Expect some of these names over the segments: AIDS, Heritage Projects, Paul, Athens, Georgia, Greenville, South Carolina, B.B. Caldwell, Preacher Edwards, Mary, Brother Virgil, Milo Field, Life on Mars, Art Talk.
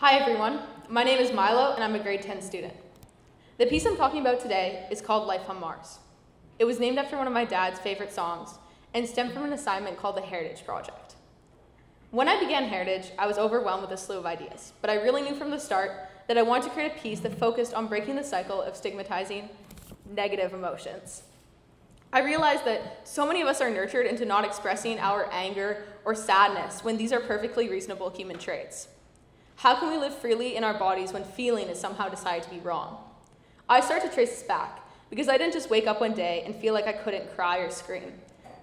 Hi everyone, my name is Milo and I'm a grade 10 student. The piece I'm talking about today is called Life on Mars. It was named after one of my dad's favorite songs and stemmed from an assignment called the Heritage Project. When I began Heritage, I was overwhelmed with a slew of ideas, but I really knew from the start that I wanted to create a piece that focused on breaking the cycle of stigmatizing negative emotions. I realized that so many of us are nurtured into not expressing our anger or sadness when these are perfectly reasonable human traits. How can we live freely in our bodies when feeling is somehow decided to be wrong? I start to trace this back because I didn't just wake up one day and feel like I couldn't cry or scream.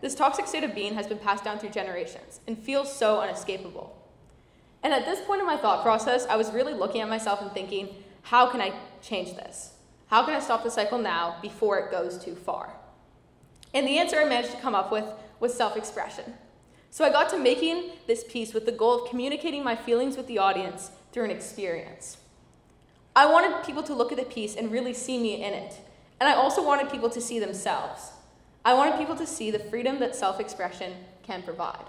This toxic state of being has been passed down through generations and feels so unescapable. And at this point in my thought process, I was really looking at myself and thinking, how can I change this? How can I stop the cycle now before it goes too far? And the answer I managed to come up with was self-expression. So I got to making this piece with the goal of communicating my feelings with the audience through an experience. I wanted people to look at the piece and really see me in it. And I also wanted people to see themselves. I wanted people to see the freedom that self-expression can provide.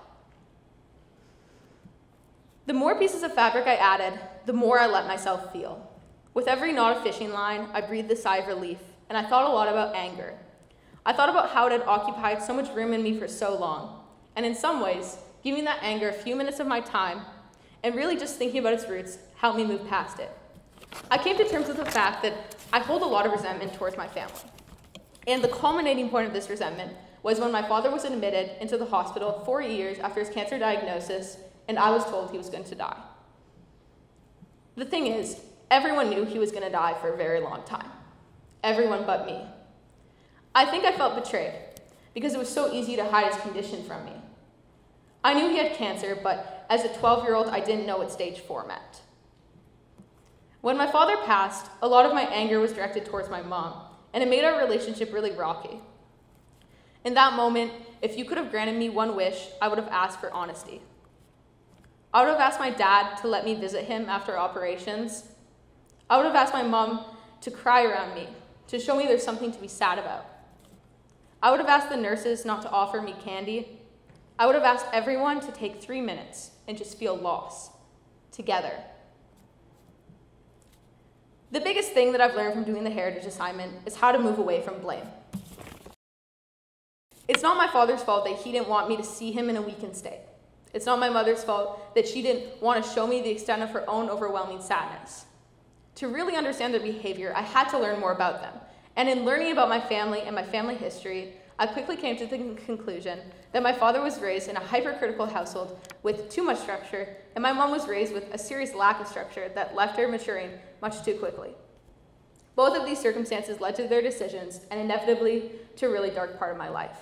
The more pieces of fabric I added, the more I let myself feel. With every knot of fishing line, I breathed a sigh of relief, and I thought a lot about anger. I thought about how it had occupied so much room in me for so long. And in some ways, giving that anger a few minutes of my time and really just thinking about its roots helped me move past it. I came to terms with the fact that I hold a lot of resentment towards my family. And the culminating point of this resentment was when my father was admitted into the hospital 4 years after his cancer diagnosis, and I was told he was going to die. The thing is, everyone knew he was going to die for a very long time. Everyone but me. I think I felt betrayed, because it was so easy to hide his condition from me. I knew he had cancer, but as a 12-year-old, I didn't know what stage 4 meant. When my father passed, a lot of my anger was directed towards my mom, and it made our relationship really rocky. In that moment, if you could have granted me one wish, I would have asked for honesty. I would have asked my dad to let me visit him after operations. I would have asked my mom to cry around me, to show me there's something to be sad about. I would have asked the nurses not to offer me candy. I would have asked everyone to take 3 minutes and just feel loss, together. The biggest thing that I've learned from doing the Heritage assignment is how to move away from blame. It's not my father's fault that he didn't want me to see him in a weakened state. It's not my mother's fault that she didn't want to show me the extent of her own overwhelming sadness. To really understand their behavior, I had to learn more about them. And in learning about my family and my family history, I quickly came to the conclusion that my father was raised in a hypercritical household with too much structure, and my mom was raised with a serious lack of structure that left her maturing much too quickly. Both of these circumstances led to their decisions and inevitably to a really dark part of my life.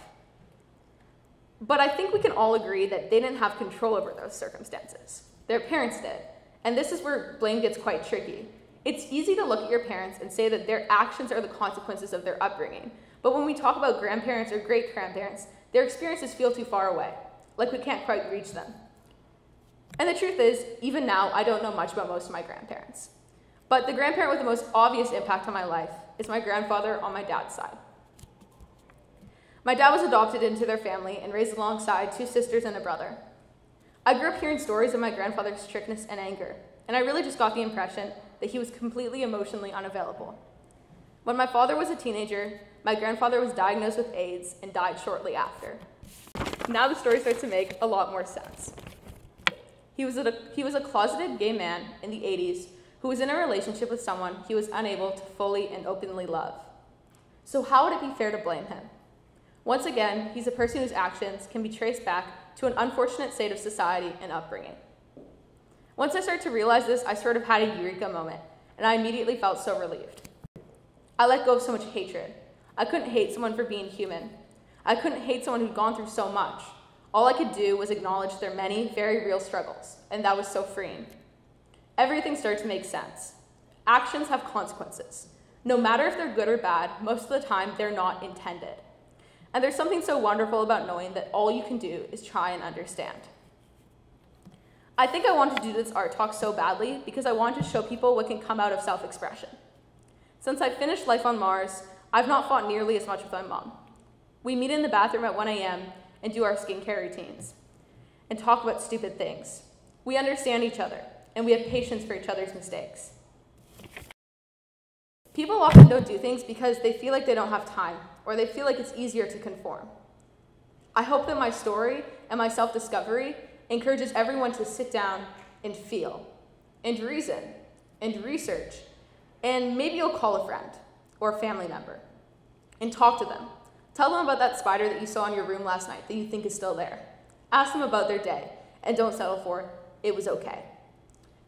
But I think we can all agree that they didn't have control over those circumstances. Their parents did. And this is where blame gets quite tricky. It's easy to look at your parents and say that their actions are the consequences of their upbringing. But when we talk about grandparents or great-grandparents, their experiences feel too far away, like we can't quite reach them. And the truth is, even now, I don't know much about most of my grandparents. But the grandparent with the most obvious impact on my life is my grandfather on my dad's side. My dad was adopted into their family and raised alongside 2 sisters and a brother. I grew up hearing stories of my grandfather's strictness and anger, and I really just got the impression that he was completely emotionally unavailable. When my father was a teenager, my grandfather was diagnosed with AIDS and died shortly after. Now the story starts to make a lot more sense. He was a closeted gay man in the 80s who was in a relationship with someone he was unable to fully and openly love. So how would it be fair to blame him? Once again, he's a person whose actions can be traced back to an unfortunate state of society and upbringing. Once I started to realize this, I sort of had a eureka moment, and I immediately felt so relieved. I let go of so much hatred. I couldn't hate someone for being human. I couldn't hate someone who'd gone through so much. All I could do was acknowledge their many, very real struggles, and that was so freeing. Everything started to make sense. Actions have consequences. No matter if they're good or bad, most of the time they're not intended. And there's something so wonderful about knowing that all you can do is try and understand. I think I wanted to do this art talk so badly because I wanted to show people what can come out of self-expression. Since I finished Life on Mars, I've not fought nearly as much with my mom. We meet in the bathroom at 1 a.m. and do our skincare routines and talk about stupid things. We understand each other. and we have patience for each other's mistakes. People often don't do things because they feel like they don't have time, or they feel like it's easier to conform. I hope that my story and my self-discovery encourages everyone to sit down and feel, and reason, and research, and maybe you'll call a friend or a family member and talk to them. Tell them about that spider that you saw in your room last night that you think is still there. Ask them about their day, and don't settle for "it was okay."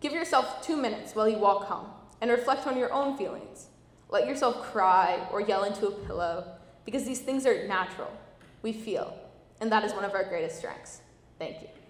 Give yourself 2 minutes while you walk home and reflect on your own feelings. Let yourself cry or yell into a pillow, because these things are natural. We feel, and that is one of our greatest strengths. Thank you.